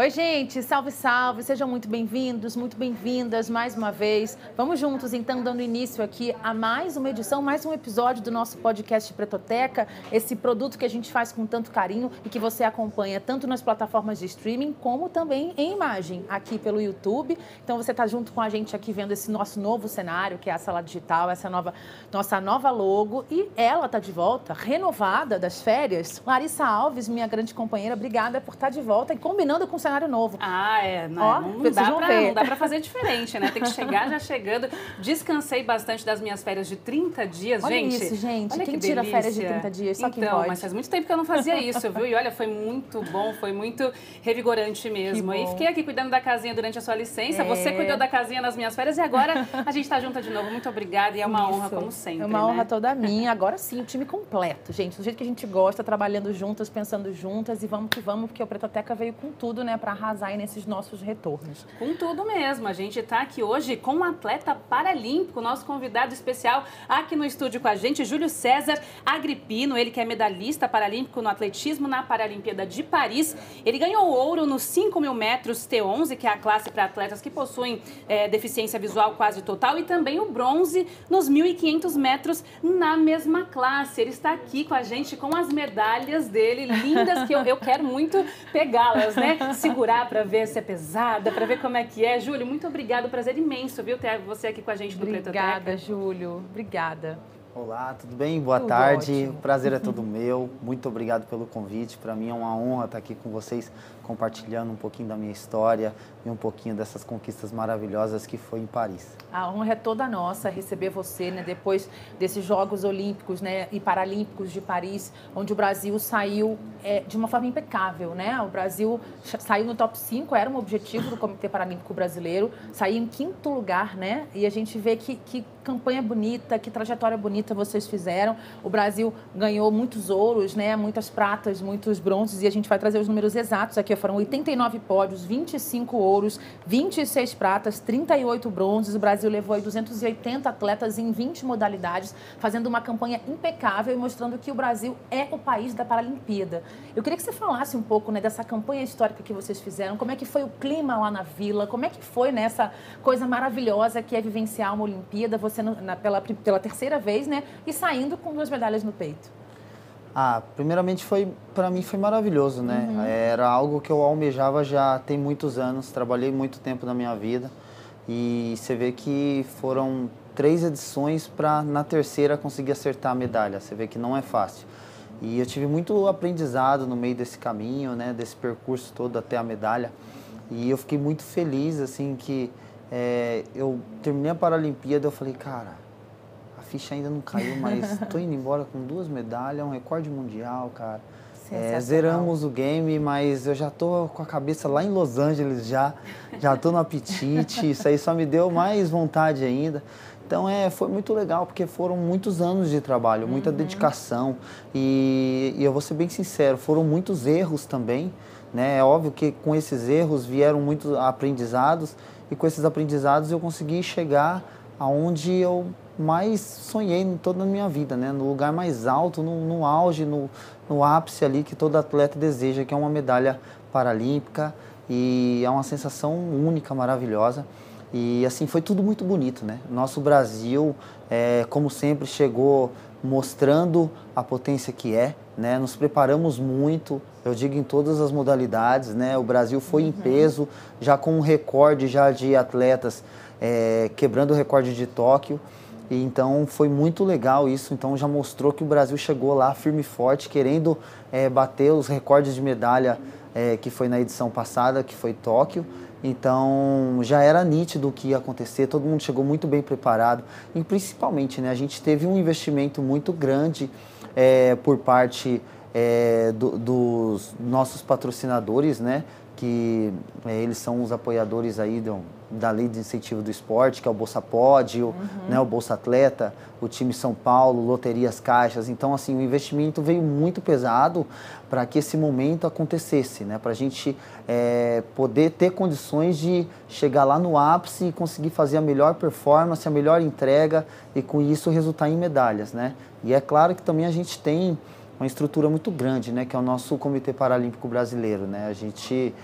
Oi, gente, salve, salve, sejam muito bem-vindos, muito bem-vindas mais uma vez. Vamos juntos, então, dando início aqui a mais uma edição, mais um episódio do nosso podcast Pretoteca, esse produto que a gente faz com tanto carinho e que você acompanha tanto nas plataformas de streaming como também em imagem, aqui pelo YouTube. Então, você está junto com a gente aqui vendo esse nosso novo cenário, que é a sala digital, essa nossa nova logo, e ela está de volta, renovada das férias. Larissa Alves, minha grande companheira, obrigada por estar de volta e combinando com um cenário novo. Ah, é. Não, ó, não dá pra fazer diferente, né? Tem que chegar já chegando. Descansei bastante das minhas férias de 30 dias, olha gente. Olha isso, gente. Olha quem que tira férias de 30 dias, só então, quem pode. Mas faz muito tempo que eu não fazia isso, viu? E olha, foi muito bom, foi muito revigorante mesmo. E fiquei aqui cuidando da casinha durante a sua licença. É. Você cuidou da casinha nas minhas férias e agora a gente tá junta de novo. Muito obrigada e é uma honra, como sempre. É uma honra toda minha. Agora sim, o time completo, gente. Do jeito que a gente gosta, trabalhando juntas, pensando juntas e vamos que vamos, porque o Pretoteca veio com tudo, né, para arrasar aí nesses nossos retornos. Com tudo mesmo. A gente está aqui hoje com um atleta paralímpico, nosso convidado especial aqui no estúdio com a gente, Júlio César Agrippino, ele que é medalhista paralímpico no atletismo na Paralimpíada de Paris. Ele ganhou ouro nos 5.000 metros T11, que é a classe para atletas que possuem deficiência visual quase total, e também o bronze nos 1.500 metros na mesma classe. Ele está aqui com a gente com as medalhas dele, lindas, que eu quero muito pegá-las, né? Segurar para ver se é pesada, para ver como é que é. Júlio, muito obrigado, prazer imenso, viu, ter você aqui com a gente no Pretoteca. Obrigada, Júlio. Obrigada. Olá, tudo bem? Boa tarde. Ótimo. O prazer é todo meu. Muito obrigado pelo convite. Para mim é uma honra estar aqui com vocês, compartilhando um pouquinho da minha história e um pouquinho dessas conquistas maravilhosas que foi em Paris. A honra é toda nossa receber você, né? Depois desses Jogos Olímpicos, né, e Paralímpicos de Paris, onde o Brasil saiu de uma forma impecável, né? O Brasil saiu no top 5, era um objetivo do Comitê Paralímpico Brasileiro, saiu em quinto lugar, né? E a gente vê que campanha bonita, que trajetória bonita vocês fizeram. O Brasil ganhou muitos ouros, né? Muitas pratas, muitos bronzes, e a gente vai trazer os números exatos aqui. Foram 89 pódios, 25 ouros, 26 pratas, 38 bronzes. O Brasil levou aí 280 atletas em 20 modalidades, fazendo uma campanha impecável e mostrando que o Brasil é o país da Paralimpíada. Eu queria que você falasse um pouco, né, dessa campanha histórica que vocês fizeram, como é que foi o clima lá na vila, como é que foi nessa coisa maravilhosa que é vivenciar uma Olimpíada, você pela terceira vez, né? E saindo com duas medalhas no peito. Ah, primeiramente para mim foi maravilhoso, né? Uhum. Era algo que eu almejava já tem muitos anos, trabalhei muito tempo na minha vida e você vê que foram 3 edições para na terceira conseguir acertar a medalha. Você vê que não é fácil. E eu tive muito aprendizado no meio desse caminho, né? Desse percurso todo até a medalha. E eu fiquei muito feliz assim que eu terminei a Paralimpíada, eu falei, cara, a ficha ainda não caiu, mas tô indo embora com 2 medalhas, um recorde mundial, cara. Zeramos o game, mas eu já tô com a cabeça lá em Los Angeles, já tô no apetite, isso aí só me deu mais vontade ainda. Então foi muito legal, porque foram muitos anos de trabalho, muita dedicação e eu vou ser bem sincero, foram muitos erros também, né? É óbvio que com esses erros vieram muitos aprendizados e com esses aprendizados eu consegui chegar aonde eu mais sonhei em toda a minha vida, né? No lugar mais alto, no auge, no ápice ali que todo atleta deseja, que é uma medalha paralímpica, e é uma sensação única, maravilhosa. E assim, foi tudo muito bonito, né? Nosso Brasil, como sempre, chegou mostrando a potência que é, né? Nos preparamos muito, eu digo em todas as modalidades, né? O Brasil foi em peso, já com um recorde já de atletas, quebrando o recorde de Tóquio. E então foi muito legal isso, então já mostrou que o Brasil chegou lá firme e forte, querendo bater os recordes de medalha que foi na edição passada, que foi Tóquio. Então já era nítido o que ia acontecer, todo mundo chegou muito bem preparado e principalmente, né, a gente teve um investimento muito grande por parte dos nossos patrocinadores, né? Que eles são os apoiadores aí da Lei de Incentivo do Esporte, que é o Bolsa Pódio, né, o Bolsa Atleta, o time São Paulo, Loterias Caixas. Então, assim, o investimento veio muito pesado para que esse momento acontecesse, né, para a gente poder ter condições de chegar lá no ápice e conseguir fazer a melhor performance, a melhor entrega e, com isso, resultar em medalhas, né. E é claro que também a gente tem uma estrutura muito grande, né, que é o nosso Comitê Paralímpico Brasileiro, né? A gente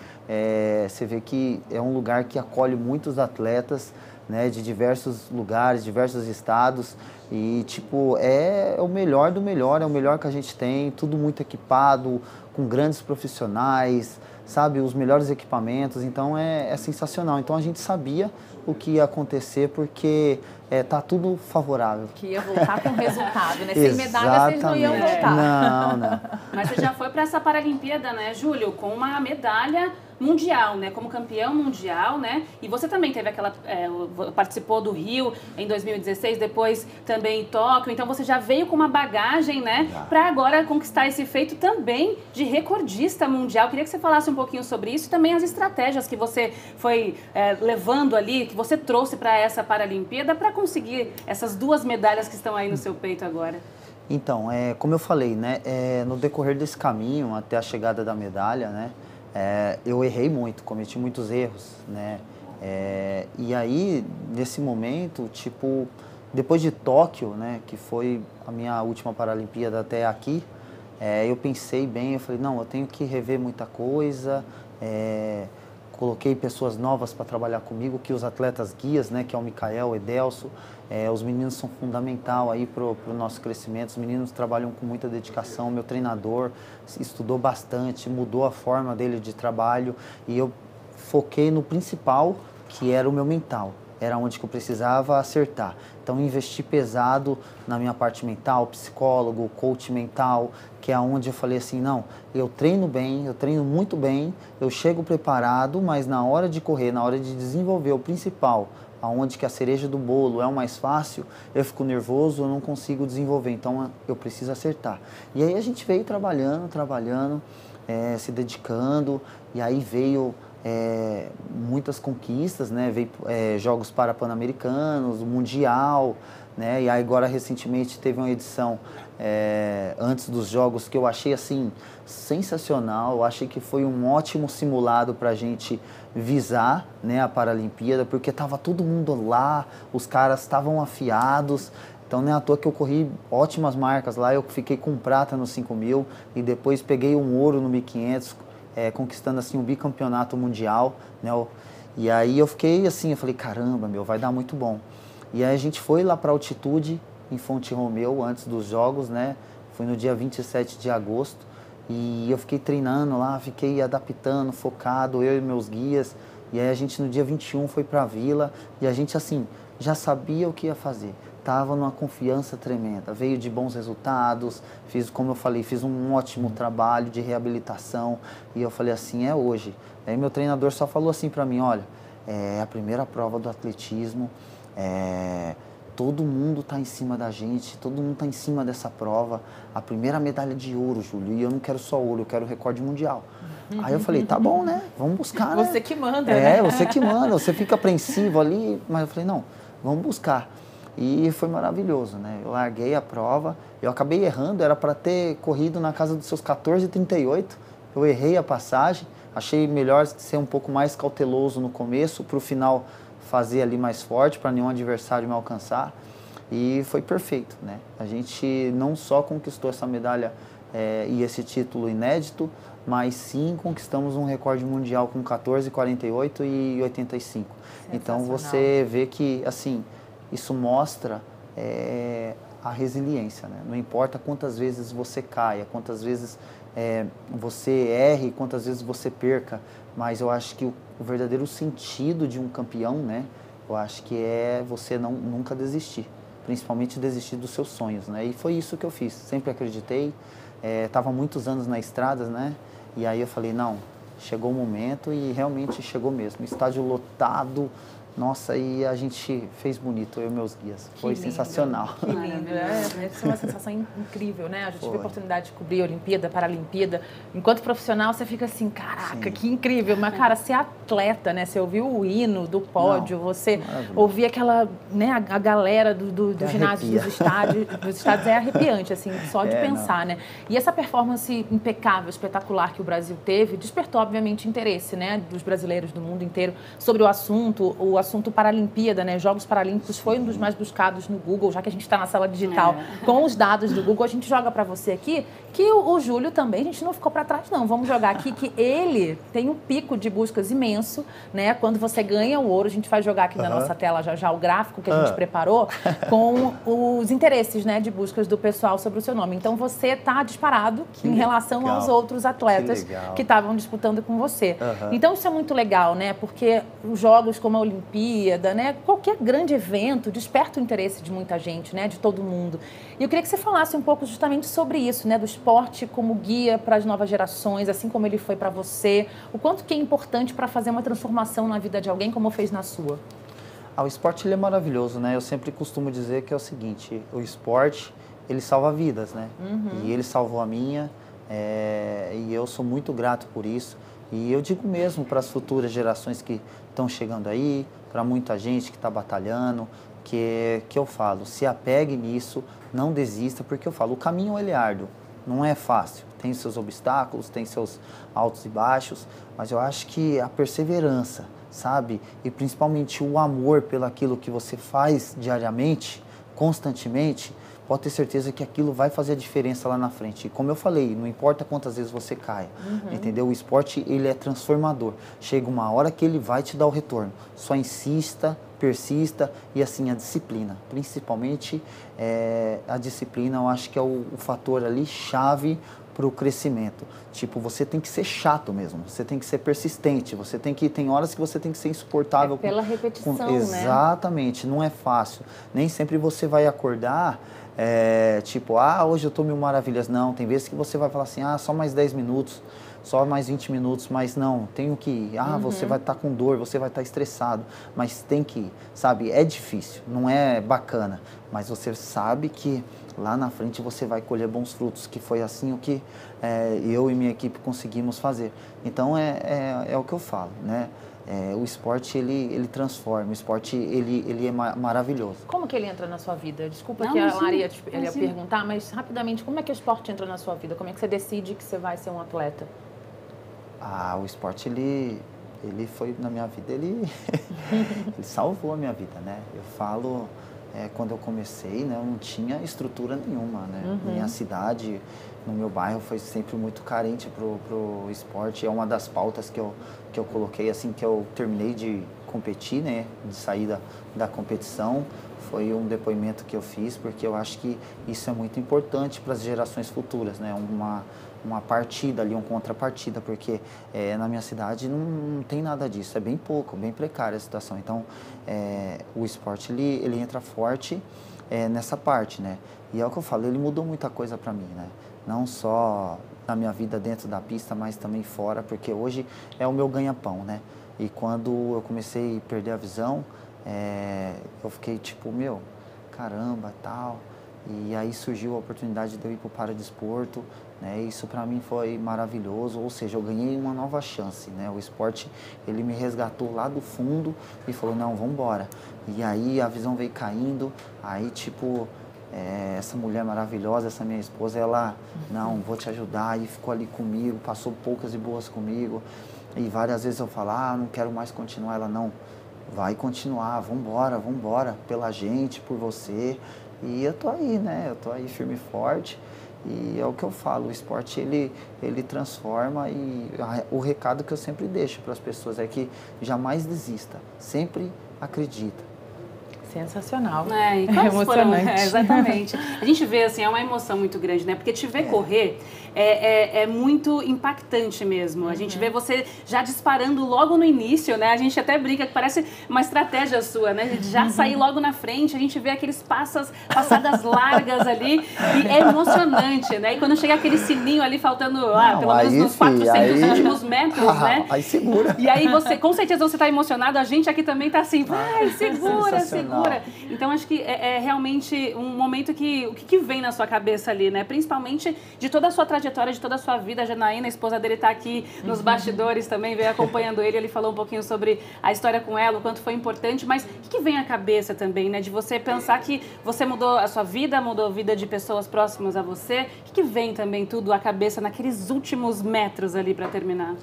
Você vê que é um lugar que acolhe muitos atletas, né, de diversos lugares, diversos estados, e tipo, é o melhor do melhor, é o melhor que a gente tem, tudo muito equipado, com grandes profissionais, sabe, os melhores equipamentos, então é sensacional. Então a gente sabia o que ia acontecer porque tá tudo favorável. Que ia voltar com resultado, né? Sem medalha vocês não iam voltar. Não, não. Mas você já foi para essa Paralimpíada, né, Júlio, com uma medalha mundial, né, como campeão mundial, né, e você também teve aquela, participou do Rio em 2016, depois também em Tóquio, então você já veio com uma bagagem, né, para agora conquistar esse feito também de recordista mundial. Queria que você falasse um pouquinho sobre isso e também as estratégias que você foi levando ali, que você trouxe para essa Paralimpíada para conseguir essas duas medalhas que estão aí no seu peito agora. Então, como eu falei, né, no decorrer desse caminho até a chegada da medalha, né, eu errei muito, cometi muitos erros, né? E aí, nesse momento, tipo, depois de Tóquio, né, que foi a minha última Paralimpíada até aqui, eu pensei bem, eu falei, não, eu tenho que rever muita coisa, coloquei pessoas novas para trabalhar comigo, que os atletas guias, né, que é o Mikael, o Edelson, os meninos são fundamental aí para o nosso crescimento, os meninos trabalham com muita dedicação, meu treinador estudou bastante, mudou a forma dele de trabalho e eu foquei no principal, que era o meu mental, era onde que eu precisava acertar. Então, investi pesado na minha parte mental, psicólogo, coach mental, que é onde eu falei assim, não, eu treino bem, eu treino muito bem, eu chego preparado, mas na hora de correr, na hora de desenvolver o principal, aonde que a cereja do bolo é o mais fácil, eu fico nervoso, eu não consigo desenvolver, então eu preciso acertar. E aí a gente veio trabalhando, se dedicando, e aí veio... muitas conquistas, né? Veio jogos para pan-americanos, mundial, né? E aí agora recentemente teve uma edição antes dos jogos que eu achei assim sensacional, eu achei que foi um ótimo simulado para a gente visar, né, a Paralimpíada, porque estava todo mundo lá, os caras estavam afiados. Então, não é à toa que eu corri ótimas marcas lá, eu fiquei com prata nos 5.000 e depois peguei um ouro no 1.500, conquistando assim um bicampeonato mundial, né? E aí eu fiquei assim, eu falei, caramba, meu, vai dar muito bom. E aí a gente foi lá para altitude, em Fonte Romeu, antes dos jogos, né? Foi no dia 27 de agosto, e eu fiquei treinando lá, fiquei adaptando, focado, eu e meus guias, e aí a gente no dia 21 foi para a vila, e a gente assim, já sabia o que ia fazer. Estava numa confiança tremenda, veio de bons resultados, fiz, como eu falei, fiz um ótimo trabalho de reabilitação e eu falei assim, é hoje. Aí meu treinador só falou assim para mim, olha, é a primeira prova do atletismo, todo mundo está em cima da gente, todo mundo está em cima dessa prova, a primeira medalha de ouro, Júlio, e eu não quero só ouro, eu quero recorde mundial. Aí eu falei, tá bom, né, vamos buscar, né? Você que manda, né? Você que manda, você fica apreensivo ali, mas eu falei, não, vamos buscar. E foi maravilhoso, né? Eu larguei a prova, eu acabei errando, era para ter corrido na casa dos seus 14,38, eu errei a passagem, achei melhor ser um pouco mais cauteloso no começo, para o final fazer ali mais forte, para nenhum adversário me alcançar, e foi perfeito, né? A gente não só conquistou essa medalha e esse título inédito, mas sim conquistamos um recorde mundial com 14,48 e 85. Então você vê que, assim... Isso mostra a resiliência, né? Não importa quantas vezes você caia, quantas vezes você erre, quantas vezes você perca, mas eu acho que o verdadeiro sentido de um campeão, né? Eu acho que é você nunca desistir, principalmente desistir dos seus sonhos, né? E foi isso que eu fiz, sempre acreditei, estava muitos anos na estrada, né? E aí eu falei, não, chegou o momento e realmente chegou mesmo, estádio lotado. Nossa, e a gente fez bonito, eu e meus guias. Foi sensacional. Que lindo, né? Foi uma sensação incrível, né? Eu já tive a oportunidade de cobrir a Olimpíada, Paralimpíada. Enquanto profissional, você fica assim, caraca, sim, que incrível. Mas, cara, ser atleta, né? Você ouviu o hino do pódio, você ouvir aquela, né, a galera do ginásio, dos estádios, é arrepiante, assim, só de pensar, né? E essa performance impecável, espetacular que o Brasil teve, despertou, obviamente, interesse, né, dos brasileiros do mundo inteiro sobre o assunto assunto Paralimpíada, né? Jogos Paralímpicos foi um dos mais buscados no Google, já que a gente está na sala digital. Com os dados do Google, a gente joga para você aqui, que o Júlio também, a gente não ficou para trás, não. Vamos jogar aqui que ele tem um pico de buscas imenso, né? Quando você ganha o ouro, a gente vai jogar aqui na nossa tela já o gráfico que a gente preparou com os interesses, né, de buscas do pessoal sobre o seu nome. Então, você está disparado em relação aos outros atletas que estavam disputando com você. Então, isso é muito legal, né? Porque os jogos como a Olimpíada, né, qualquer grande evento desperta o interesse de muita gente, né, de todo mundo. E eu queria que você falasse um pouco justamente sobre isso, né, do esporte como guia para as novas gerações, assim como ele foi para você, o quanto que é importante para fazer uma transformação na vida de alguém como fez na sua. Ah, o esporte ele é maravilhoso, né? Eu sempre costumo dizer que é o seguinte, o esporte ele salva vidas, né? E ele salvou a minha, e eu sou muito grato por isso. E eu digo mesmo para as futuras gerações que estão chegando aí, para muita gente que está batalhando, que eu falo, se apegue nisso, não desista, porque eu falo, o caminho ele é árduo, não é fácil. Tem seus obstáculos, tem seus altos e baixos, mas eu acho que a perseverança, sabe? E principalmente o amor pelo aquilo que você faz diariamente, constantemente, pode ter certeza que aquilo vai fazer a diferença lá na frente. E como eu falei, não importa quantas vezes você caia, entendeu? O esporte, ele é transformador. Chega uma hora que ele vai te dar o retorno. Só insista, persista e, assim, a disciplina. Principalmente, a disciplina, eu acho que é o fator ali, chave para o crescimento. Tipo, você tem que ser chato mesmo, você tem que ser persistente, você tem que... Tem horas que você tem que ser insuportável. É pela repetição, né? Exatamente, não é fácil. Nem sempre você vai acordar... tipo, ah, hoje eu tô mil maravilhas. Não, tem vezes que você vai falar assim, ah, só mais 10 minutos, só mais 20 minutos, mas não, tenho que ir. Ah, você vai estar com dor, você vai estar estressado, mas tem que ir, sabe? É difícil, não é bacana, mas você sabe que lá na frente você vai colher bons frutos, que foi assim o que eu e minha equipe conseguimos fazer. Então, é o que eu falo, né? O esporte, ele transforma, o esporte, ele é maravilhoso. Como que ele entra na sua vida? Desculpa que a Lara ia perguntar, mas rapidamente, como é que o esporte entra na sua vida? Como é que você decide que você vai ser um atleta? Ah, o esporte, ele foi, na minha vida, ele salvou a minha vida, né? Eu falo, quando eu comecei, né, eu não tinha estrutura nenhuma, né? Minha cidade... No meu bairro foi sempre muito carente pro esporte. É uma das pautas que eu coloquei assim que eu terminei de competir, né? De sair da competição. Foi um depoimento que eu fiz, porque eu acho que isso é muito importante para as gerações futuras, né? Uma partida ali, uma contrapartida, porque na minha cidade não tem nada disso, é bem pouco, bem precária a situação. Então, o esporte, ele entra forte nessa parte, né? E é o que eu falo, ele mudou muita coisa para mim, né? Não só na minha vida dentro da pista, mas também fora, porque hoje é o meu ganha-pão, né? E quando eu comecei a perder a visão, eu fiquei tipo, meu, caramba, tal. E aí surgiu a oportunidade de eu ir pro paradesporto, né? Isso para mim foi maravilhoso, ou seja, eu ganhei uma nova chance, né? O esporte, ele me resgatou lá do fundo e falou, não, vamos embora. E aí a visão veio caindo, aí tipo... essa mulher maravilhosa, essa minha esposa, ela, não, vou te ajudar, e ficou ali comigo, passou poucas e boas comigo, e várias vezes eu falo, ah, não quero mais continuar, ela, não, vai continuar, vamos embora, pela gente, por você, e eu tô aí, né, eu tô aí firme e forte, e é o que eu falo, o esporte, ele transforma, e o recado que eu sempre deixo para as pessoas é que jamais desista, sempre acredita. Sensacional. É emocionante. Exatamente. A gente vê, assim, é uma emoção muito grande, né? Porque te ver correr é muito impactante mesmo. A gente vê você já disparando logo no início, né? A gente até brinca que parece uma estratégia sua, né? De já sair logo na frente, a gente vê aqueles passadas largas ali e é emocionante, né? E quando chega aquele sininho ali faltando, pelo menos uns 400 últimos metros, né? Aí segura. E aí você, com certeza você tá emocionado, a gente aqui também tá assim, vai, segura, segura. Então, acho que é realmente um momento que... O que vem na sua cabeça ali, né? Principalmente de toda a sua trajetória, de toda a sua vida. A Janaína, a esposa dele, está aqui nos bastidores também, veio acompanhando ele. Ele falou um pouquinho sobre a história com ela, o quanto foi importante. Mas o que vem à cabeça também, né? De você pensar que você mudou a sua vida, mudou a vida de pessoas próximas a você. O que vem também tudo à cabeça naqueles últimos metros ali para terminar?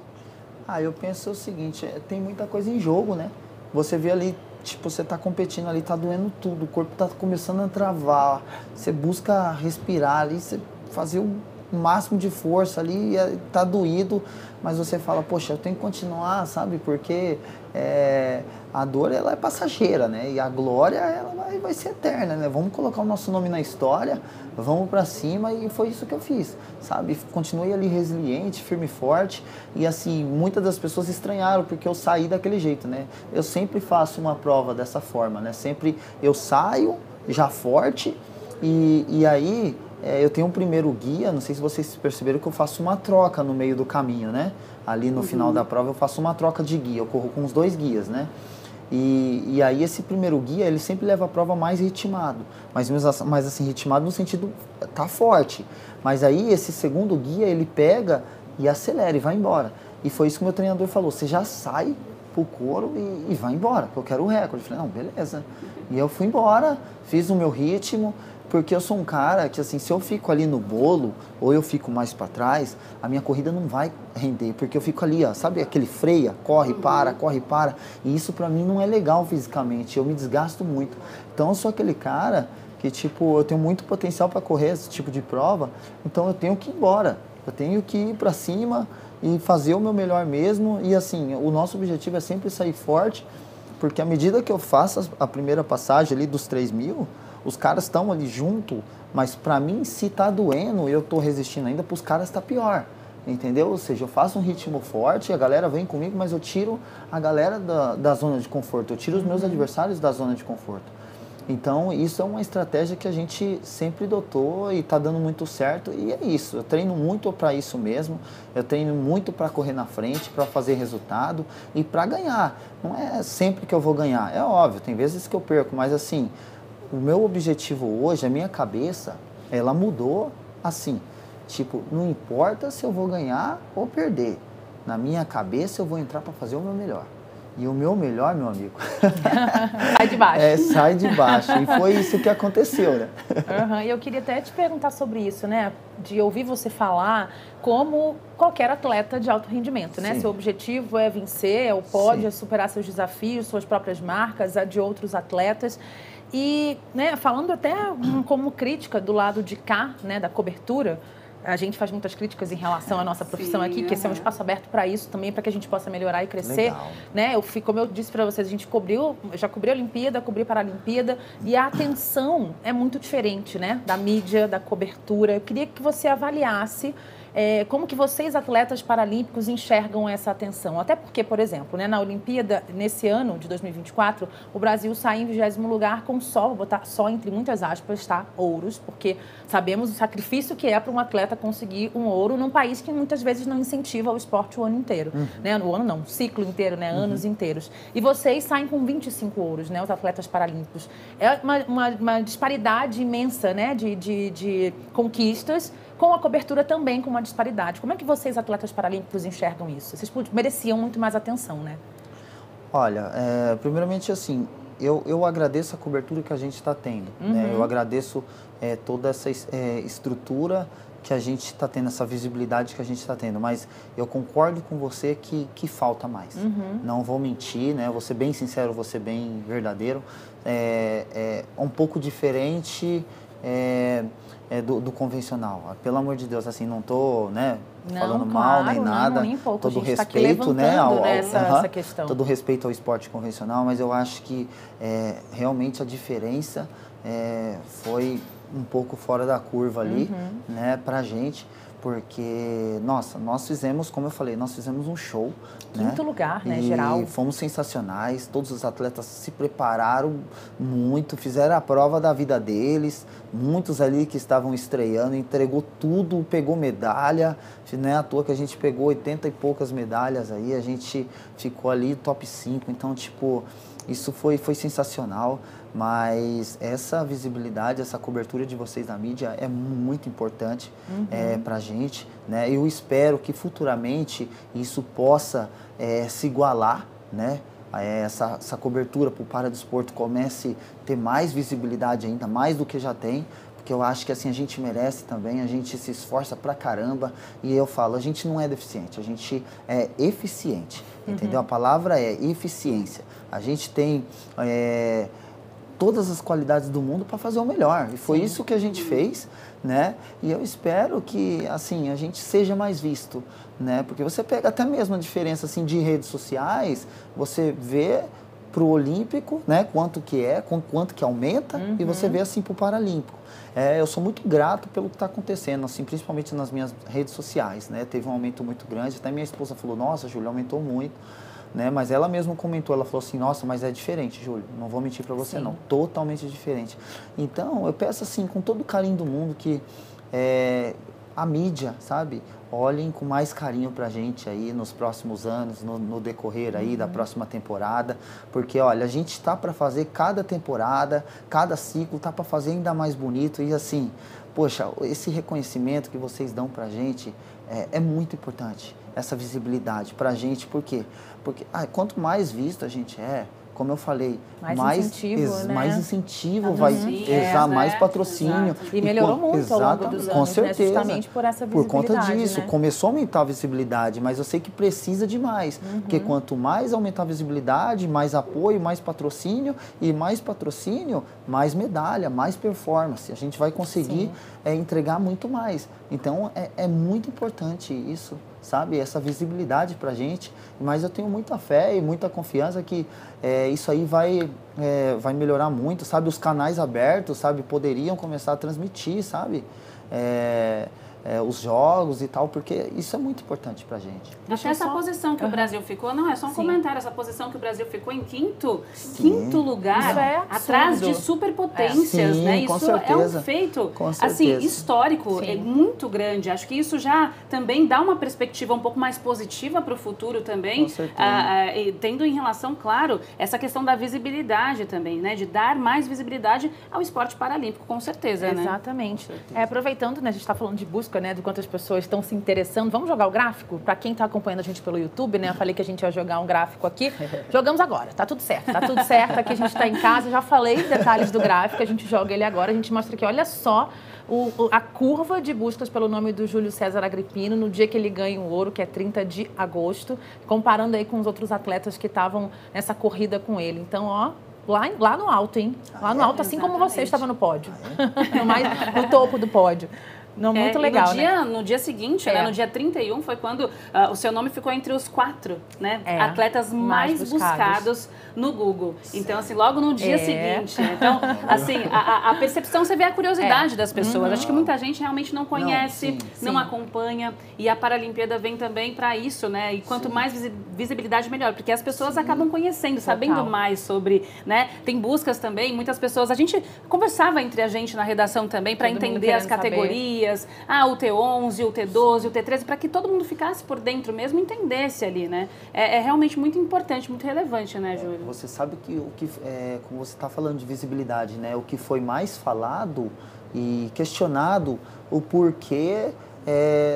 Ah, eu penso o seguinte, tem muita coisa em jogo, né? Você vê ali... tipo, você tá competindo ali, tá doendo tudo, o corpo tá começando a travar, você busca respirar ali, você fazer o máximo de força ali, tá doído, mas você fala, poxa, eu tenho que continuar, sabe, porque a dor, ela é passageira, né, e a glória, ela vai ser eterna, né, vamos colocar o nosso nome na história, vamos pra cima, e foi isso que eu fiz, sabe, continuei ali resiliente, firme e forte, e assim, muitas das pessoas estranharam, porque eu saí daquele jeito, né, eu sempre faço uma prova dessa forma, né, sempre eu saio já forte, e aí... eu tenho um primeiro guia, não sei se vocês perceberam que eu faço uma troca no meio do caminho, né? Ali no final da prova eu faço uma troca de guia, eu corro com os dois guias, né? E aí esse primeiro guia, ele sempre leva a prova mais ritmado, mas assim, ritmado no sentido, tá forte. Mas aí esse segundo guia, ele pega e acelera e vai embora. E foi isso que o meu treinador falou, você já sai pro couro e vai embora, porque eu quero o recorde. Eu falei, não, beleza. E eu fui embora, fiz o meu ritmo, porque eu sou um cara que, assim, se eu fico ali no bolo, ou eu fico mais para trás, a minha corrida não vai render, porque eu fico ali, ó, sabe aquele freia, corre, para, corre, para, e isso para mim não é legal fisicamente, eu me desgasto muito. Então eu sou aquele cara que, tipo, eu tenho muito potencial para correr esse tipo de prova, então eu tenho que ir embora, eu tenho que ir para cima e fazer o meu melhor mesmo, e assim, o nosso objetivo é sempre sair forte, porque à medida que eu faço a primeira passagem ali dos 3.000, os caras estão ali junto, mas para mim, se tá doendo e eu tô resistindo ainda, pros caras tá pior, entendeu? Ou seja, eu faço um ritmo forte, a galera vem comigo, mas eu tiro a galera da zona de conforto, eu tiro os meus adversários da zona de conforto. Então, isso é uma estratégia que a gente sempre adotou e tá dando muito certo, e é isso, eu treino muito para isso mesmo, eu treino muito para correr na frente, para fazer resultado e para ganhar. Não é sempre que eu vou ganhar, é óbvio, tem vezes que eu perco, mas assim... O meu objetivo hoje, a minha cabeça, ela mudou assim, tipo, não importa se eu vou ganhar ou perder, na minha cabeça eu vou entrar para fazer o meu melhor. E o meu melhor, meu amigo... Sai de baixo. Sai de baixo. E foi isso que aconteceu, né? E eu queria até te perguntar sobre isso, né? De ouvir você falar como qualquer atleta de alto rendimento, né? Sim. Seu objetivo é vencer, é o pódio, é superar seus desafios, suas próprias marcas, a de outros atletas. E, né, falando até como crítica do lado de cá, né, da cobertura... A gente faz muitas críticas em relação à nossa profissão aqui, que esse é um espaço aberto para isso também, para que a gente possa melhorar e crescer. Né? Como eu disse para vocês, a gente já cobriu a Olimpíada, cobriu a Paralimpíada, e a atenção é muito diferente, né? Da mídia, da cobertura. Eu queria que você avaliasse como que vocês, atletas paralímpicos, enxergam essa atenção. Até porque, por exemplo, né, na Olimpíada, nesse ano de 2024, o Brasil sai em 20º lugar com só, vou botar só entre muitas aspas, tá? Ouros, porque sabemos o sacrifício que é para um atleta conseguir um ouro num país que muitas vezes não incentiva o esporte o ano inteiro, né? No ano não, o ciclo inteiro, né? Anos inteiros. E vocês saem com 25 ouros, né? Os atletas paralímpicos. É uma disparidade imensa, né? De conquistas, com a cobertura também com uma disparidade. Como é que vocês, atletas paralímpicos, enxergam isso? Vocês mereciam muito mais atenção, né? Olha, primeiramente assim... Eu agradeço a cobertura que a gente está tendo, né? Eu agradeço toda essa estrutura que a gente está tendo, essa visibilidade que a gente está tendo, mas eu concordo com você que falta mais. Não vou mentir, né? Vou ser bem sincero, vou ser bem verdadeiro. É um pouco diferente do convencional. Pelo amor de Deus, assim, não tô, né, falando mal nem nada, nem pouco. Todo respeito, né, essa questão. Todo respeito ao esporte convencional, mas eu acho que realmente a diferença foi um pouco fora da curva ali, né, pra gente, porque, nossa, nós fizemos, como eu falei, nós fizemos um show. Quinto lugar, né, geral. E fomos sensacionais, todos os atletas se prepararam muito, fizeram a prova da vida deles, muitos ali que estavam estreando, entregou tudo, pegou medalha, não é à toa que a gente pegou 80 e poucas medalhas aí, a gente ficou ali top 5, então, tipo, isso foi sensacional. Mas essa visibilidade, essa cobertura de vocês na mídia é muito importante pra gente, né? Eu espero que futuramente isso possa se igualar, né? Essa cobertura para o paradesporto comece a ter mais visibilidade ainda, mais do que já tem, porque eu acho que assim a gente merece também, a gente se esforça pra caramba, e eu falo, a gente não é deficiente, a gente é eficiente, entendeu? A palavra é eficiência. A gente tem todas as qualidades do mundo para fazer o melhor, e foi isso que a gente fez, né? E eu espero que assim a gente seja mais visto, né? Porque você pega até mesmo a diferença assim de redes sociais, você vê pro olímpico, né, quanto que é, quanto que aumenta, e você vê assim pro paralímpico. Eu sou muito grato pelo que está acontecendo, assim, principalmente nas minhas redes sociais, né? Teve um aumento muito grande, até minha esposa falou, nossa, Júlio, aumentou muito, né? Mas ela mesma comentou, ela falou assim, nossa, mas é diferente, Júlio, não vou mentir para você, não, totalmente diferente. Então, eu peço assim, com todo o carinho do mundo, que a mídia, sabe, olhem com mais carinho pra gente aí nos próximos anos, no decorrer aí da próxima temporada, porque olha, a gente tá pra fazer cada temporada, cada ciclo, tá pra fazer ainda mais bonito, e assim, poxa, esse reconhecimento que vocês dão pra gente é muito importante, essa visibilidade pra gente, por quê? Porque quanto mais visto a gente como eu falei, mais incentivo vai ter, mais patrocínio. Exato. E melhorou muito ao longo dos anos, com certeza, né? Justamente por essa visibilidade. Por conta disso, né? Começou a aumentar a visibilidade, mas eu sei que precisa de mais. Porque quanto mais aumentar a visibilidade, mais apoio, mais patrocínio, e mais patrocínio, mais medalha, mais performance. A gente vai conseguir entregar muito mais. Então, é muito importante isso, sabe? Essa visibilidade pra gente, mas eu tenho muita fé e muita confiança que isso aí vai melhorar muito, sabe? Os canais abertos, sabe? Poderiam começar a transmitir, sabe? Os jogos e tal, porque isso é muito importante pra gente. Até essa posição que o Brasil ficou, não, é só um comentário, essa posição que o Brasil ficou em quinto lugar, atrás de superpotências, né? Isso é um feito, assim, histórico, é muito grande. Acho que isso já também dá uma perspectiva um pouco mais positiva para o futuro também, tendo em relação, claro, essa questão da visibilidade também, né? De dar mais visibilidade ao esporte paralímpico, com certeza, né? Exatamente. Aproveitando, né, a gente está falando de busca, né, do quanto as pessoas estão se interessando. Vamos jogar o gráfico? Para quem está acompanhando a gente pelo YouTube, né? Eu falei que a gente ia jogar um gráfico aqui. Jogamos agora, tá tudo certo. Aqui a gente está em casa, já falei detalhes do gráfico, a gente joga ele agora, a gente mostra aqui, olha só a curva de buscas pelo nome do Júlio César Agrippino no dia que ele ganha o ouro, que é 30 de agosto, comparando aí com os outros atletas que estavam nessa corrida com ele. Então, ó, lá no alto, hein? Lá no alto, assim como você estava no pódio. No topo do pódio. Não, muito legal, no dia seguinte, né, no dia 31, foi quando o seu nome ficou entre os 4, né, atletas mais buscados no Google. Então, assim, logo no dia seguinte. Então, assim, a percepção, você vê a curiosidade das pessoas. Acho que muita gente realmente não conhece, não acompanha. E a Paralimpíada vem também para isso, né? E quanto mais visibilidade, melhor. Porque as pessoas acabam conhecendo, sabendo mais sobre, né? Tem buscas também, muitas pessoas. A gente conversava entre a gente na redação também para entender as categorias. O T11, o T12, o T13, para que todo mundo ficasse por dentro mesmo, entendesse ali, né? É realmente muito importante, muito relevante, né, Júlio? Você sabe que, como você está falando de visibilidade, né? O que foi mais falado e questionado, o porquê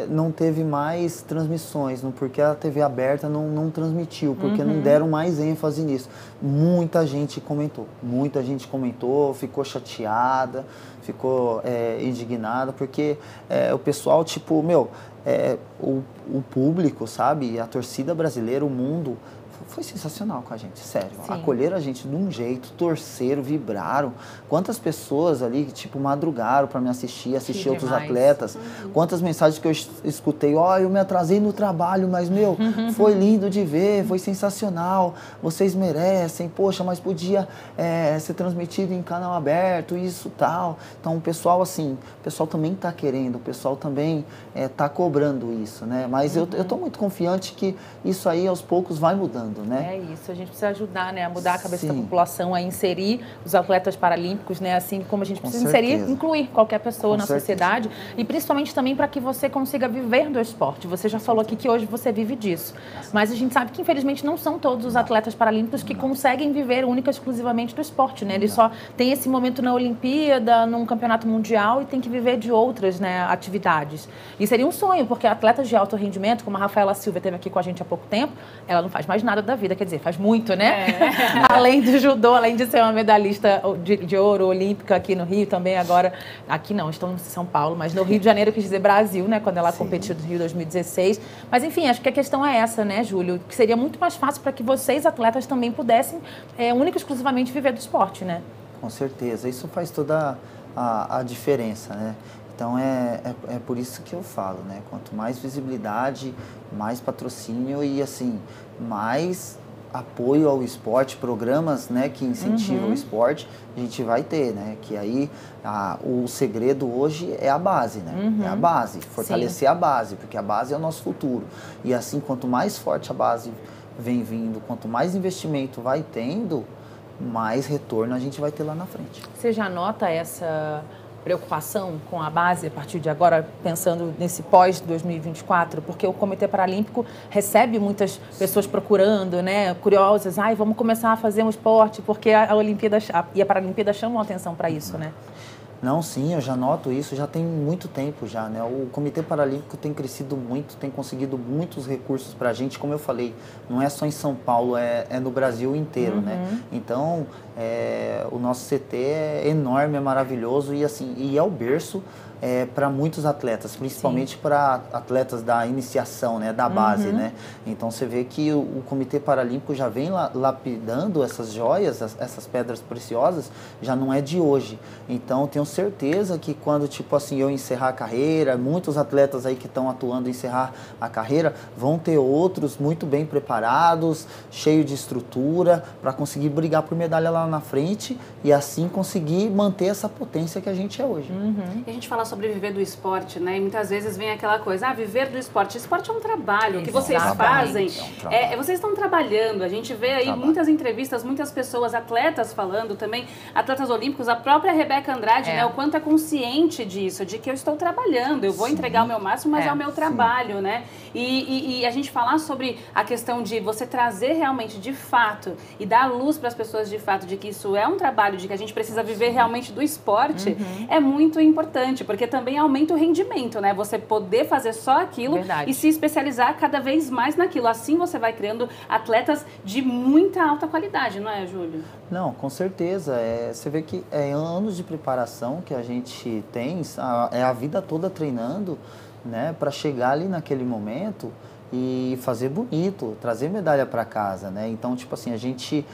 não teve mais transmissões, porque a TV aberta não transmitiu, porque não deram mais ênfase nisso. Muita gente comentou, ficou chateada, ficou indignada, porque o pessoal, tipo, o público, sabe, a torcida brasileira, o mundo, foi sensacional com a gente, sério. Sim. Acolheram a gente de um jeito, torceram, vibraram. Quantas pessoas ali, tipo, madrugaram para me assistir outros atletas. Quantas mensagens que eu escutei, eu me atrasei no trabalho, mas, foi lindo de ver, foi sensacional, vocês merecem, poxa, mas podia ser transmitido em canal aberto, isso, tal. Então, o pessoal, assim, também tá querendo, o pessoal também tá cobrando isso, né? Mas eu tô muito confiante que isso aí, aos poucos, vai mudando. Né? É isso, a gente precisa ajudar, né, a mudar a cabeça da população, a inserir os atletas paralímpicos, né, assim como a gente precisa inserir, incluir qualquer pessoa na sociedade, e principalmente também para que você consiga viver do esporte. Você já falou aqui que hoje você vive disso, mas a gente sabe que infelizmente não são todos os atletas paralímpicos que conseguem viver única e exclusivamente do esporte, né, eles só têm esse momento na Olimpíada, num campeonato mundial, e tem que viver de outras, né, atividades. E seria um sonho, porque atletas de alto rendimento, como a Rafaela Silva teve aqui com a gente há pouco tempo, ela não faz mais nada nada da vida, quer dizer, faz muito, né? É. Além do judô, além de ser uma medalhista de ouro olímpica aqui no Rio, também agora, aqui não, estamos em São Paulo, mas no Rio de Janeiro, quis dizer Brasil, né? Quando ela competiu no Rio 2016. Mas enfim, acho que a questão é essa, né, Júlio? Que seria muito mais fácil para que vocês, atletas, também pudessem única e exclusivamente viver do esporte, né? Com certeza, isso faz toda a diferença, né? Então, é por isso que eu falo, né? Quanto mais visibilidade, mais patrocínio e, assim, mais apoio ao esporte, programas, né, que incentivam o esporte, a gente vai ter, né? Que aí o segredo hoje é a base, né? É a base, fortalecer a base, porque a base é o nosso futuro. E, assim, quanto mais forte a base vem vindo, quanto mais investimento vai tendo, mais retorno a gente vai ter lá na frente. Você já nota essa preocupação com a base a partir de agora, pensando nesse pós-2024, porque o Comitê Paralímpico recebe muitas pessoas procurando, né, curiosas, ai, vamos começar a fazer um esporte, porque a Olimpíada e a Paralimpíada chamam a atenção para isso, né? Não, sim, eu já noto isso, já tem muito tempo já, né? O Comitê Paralímpico tem crescido muito, tem conseguido muitos recursos para a gente, como eu falei, não é só em São Paulo, é no Brasil inteiro, né? Então, o nosso CT é enorme, é maravilhoso e, assim, e é o berço para muitos atletas, principalmente para atletas da iniciação, né, da base, né? Então, você vê que o Comitê Paralímpico já vem lapidando essas joias, essas pedras preciosas, já não é de hoje. Então, tenho certeza que quando, tipo assim, eu encerrar a carreira, muitos atletas aí que estão atuando encerrar a carreira, vão ter outros muito bem preparados, cheio de estrutura, para conseguir brigar por medalha lá na frente e, assim, conseguir manter essa potência que a gente é hoje. E a gente fala sobre viver do esporte, né? E muitas vezes vem aquela coisa, ah, viver do esporte. Esporte é um trabalho, o que vocês fazem, vocês estão trabalhando. A gente vê aí muitas entrevistas, muitas pessoas, atletas falando também, atletas olímpicos, a própria Rebeca Andrade, né? O quanto é consciente disso, de que eu estou trabalhando, eu vou entregar o meu máximo, mas é o meu trabalho, né? E a gente falar sobre a questão de você trazer realmente de fato e dar luz para as pessoas de fato de que isso é um trabalho, de que a gente precisa viver realmente do esporte, é muito importante, porque também aumenta o rendimento, né? Você poder fazer só aquilo e se especializar cada vez mais naquilo. Assim você vai criando atletas de muita alta qualidade, não é, Júlio? Não, com certeza. Você vê que é anos de preparação que a gente tem, é a vida toda treinando, né? Para chegar ali naquele momento e fazer bonito, trazer medalha para casa, né? Então, tipo assim, a gente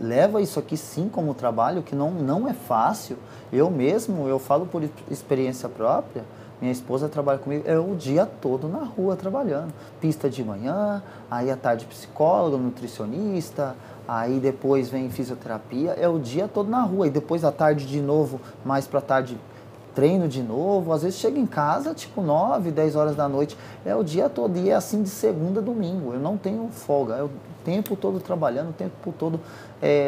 leva isso aqui sim como trabalho, que não é fácil. Eu mesmo, eu falo por experiência própria, minha esposa trabalha comigo, o dia todo na rua trabalhando. Pista de manhã, aí à tarde psicóloga, nutricionista, aí depois vem fisioterapia, o dia todo na rua. E depois à tarde de novo, mais pra tarde, treino de novo, às vezes chega em casa tipo 9, 10 horas da noite, o dia todo, e é assim de segunda a domingo, eu não tenho folga, o tempo todo trabalhando, o tempo todo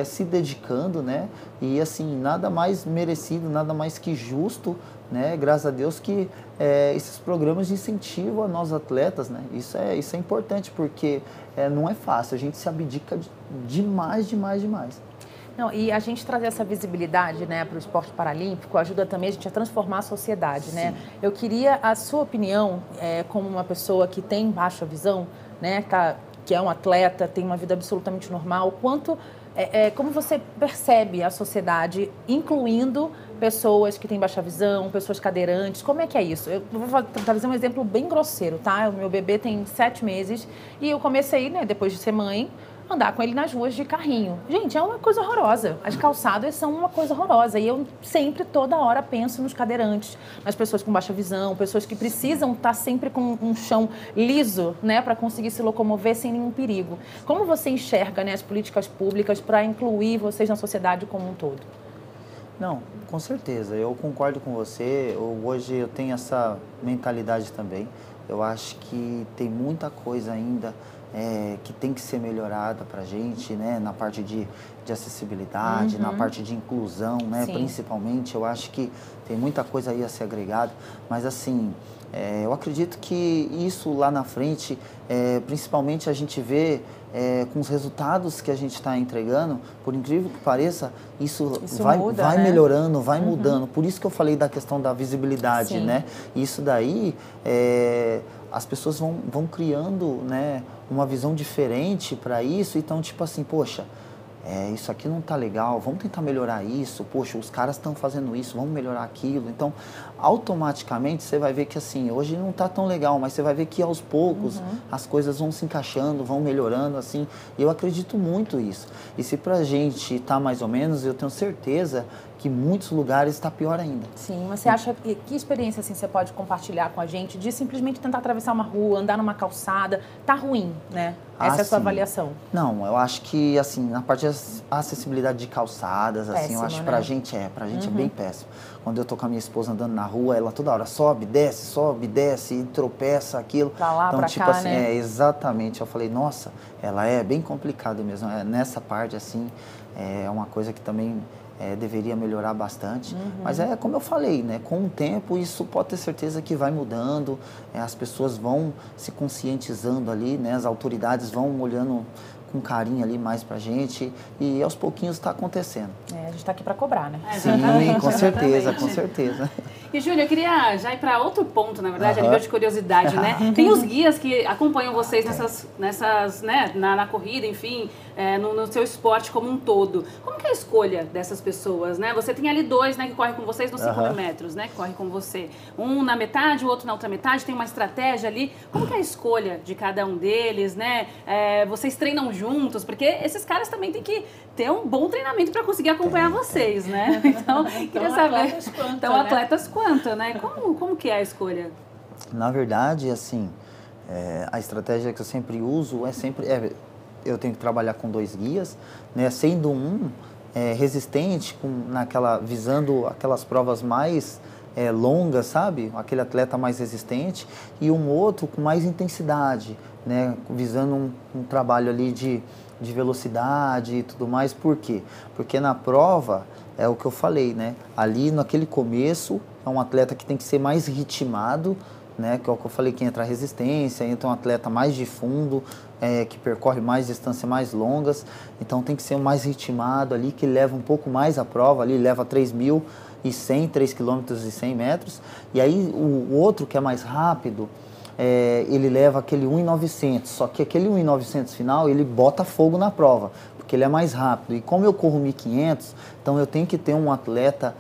se dedicando, né, e assim, nada mais merecido, nada mais que justo, né, graças a Deus que esses programas de incentivo a nós atletas, né, isso é importante, porque não é fácil, a gente se abdica demais. Não, e a gente trazer essa visibilidade, né, para o esporte paralímpico ajuda também a gente a transformar a sociedade, né? Eu queria a sua opinião, como uma pessoa que tem baixa visão, né, que é um atleta, tem uma vida absolutamente normal, como você percebe a sociedade, incluindo pessoas que têm baixa visão, pessoas cadeirantes, como é que é isso? Eu vou trazer um exemplo bem grosseiro, tá? O meu bebê tem 7 meses e eu comecei, né, depois de ser mãe, andar com ele nas ruas de carrinho. Gente, é uma coisa horrorosa. As calçadas são uma coisa horrorosa. E eu sempre, toda hora, penso nos cadeirantes, nas pessoas com baixa visão, pessoas que precisam estar sempre com um chão liso, né, para conseguir se locomover sem nenhum perigo. Como você enxerga, né, as políticas públicas para incluir vocês na sociedade como um todo? Não, com certeza. Eu concordo com você. Hoje eu tenho essa mentalidade também. Eu acho que tem muita coisa ainda que tem que ser melhorada para a gente, né? Na parte de acessibilidade, na parte de inclusão, né? Principalmente, eu acho que tem muita coisa aí a ser agregada, mas assim, eu acredito que isso lá na frente, principalmente a gente vê com os resultados que a gente está entregando, por incrível que pareça, isso muda, vai melhorando, vai mudando. Por isso que eu falei da questão da visibilidade, né? Isso daí as pessoas vão criando, né, uma visão diferente para isso. Então, tipo assim, poxa, isso aqui não tá legal, vamos tentar melhorar isso. Poxa, os caras estão fazendo isso, vamos melhorar aquilo. Então, automaticamente, você vai ver que, assim, hoje não tá tão legal, mas você vai ver que, aos poucos, as coisas vão se encaixando, vão melhorando, assim. E eu acredito muito nisso. E se pra gente tá mais ou menos, eu tenho certeza que em muitos lugares está pior ainda. Sim, mas você acha que experiência assim você pode compartilhar com a gente de simplesmente tentar atravessar uma rua, andar numa calçada, tá ruim, né? Essa é a sua avaliação? Não, eu acho que assim na parte da acessibilidade de calçadas, péssimo, assim, eu acho, né? pra gente é bem péssimo. Quando eu tô com a minha esposa andando na rua, ela toda hora sobe, desce, tropeça, aquilo. Pra lá, então, pra tipo cá, assim, né? Exatamente. Eu falei, nossa, ela é bem complicada mesmo. Nessa parte assim é uma coisa que também deveria melhorar bastante, mas é como eu falei, né? Com o tempo isso pode ter certeza que vai mudando, as pessoas vão se conscientizando ali, né? As autoridades vão olhando com carinho ali mais pra gente e aos pouquinhos está acontecendo. A gente tá aqui para cobrar, né? Sim, com certeza, com certeza. E, Júlio, eu queria já ir para outro ponto, na verdade, a nível de curiosidade, né? Tem os guias que acompanham vocês nessas né, na corrida, enfim, no seu esporte como um todo. Como que é a escolha dessas pessoas, né? Você tem ali dois, né, que correm com vocês nos 5 mil metros, né, que correm com você. Um na metade, o outro na outra metade, tem uma estratégia ali. Como que é a escolha de cada um deles, né? Vocês treinam juntos, porque esses caras também têm que ter um bom treinamento para conseguir acompanhar vocês, né? Então, queria saber. Então, atletas quanto? Né? Como que é a escolha? Na verdade, assim, a estratégia que eu sempre uso é sempre... eu tenho que trabalhar com dois guias, né? Sendo um resistente, visando aquelas provas mais longas, sabe? Aquele atleta mais resistente, e um outro com mais intensidade, né? Visando um trabalho ali de velocidade e tudo mais. Por quê? Porque na prova, é o que eu falei, né? Ali naquele começo... É um atleta que tem que ser mais ritmado, né? Que é o que eu falei, que entra a resistência, entra um atleta mais de fundo, que percorre mais distâncias mais longas. Então tem que ser mais ritmado ali, que leva um pouco mais a prova, ali leva 3.100, 3 km e 100 metros. E aí o outro que é mais rápido, ele leva aquele 1.900, só que aquele 1.900 final ele bota fogo na prova, porque ele é mais rápido. E como eu corro 1.500, então eu tenho que ter um atleta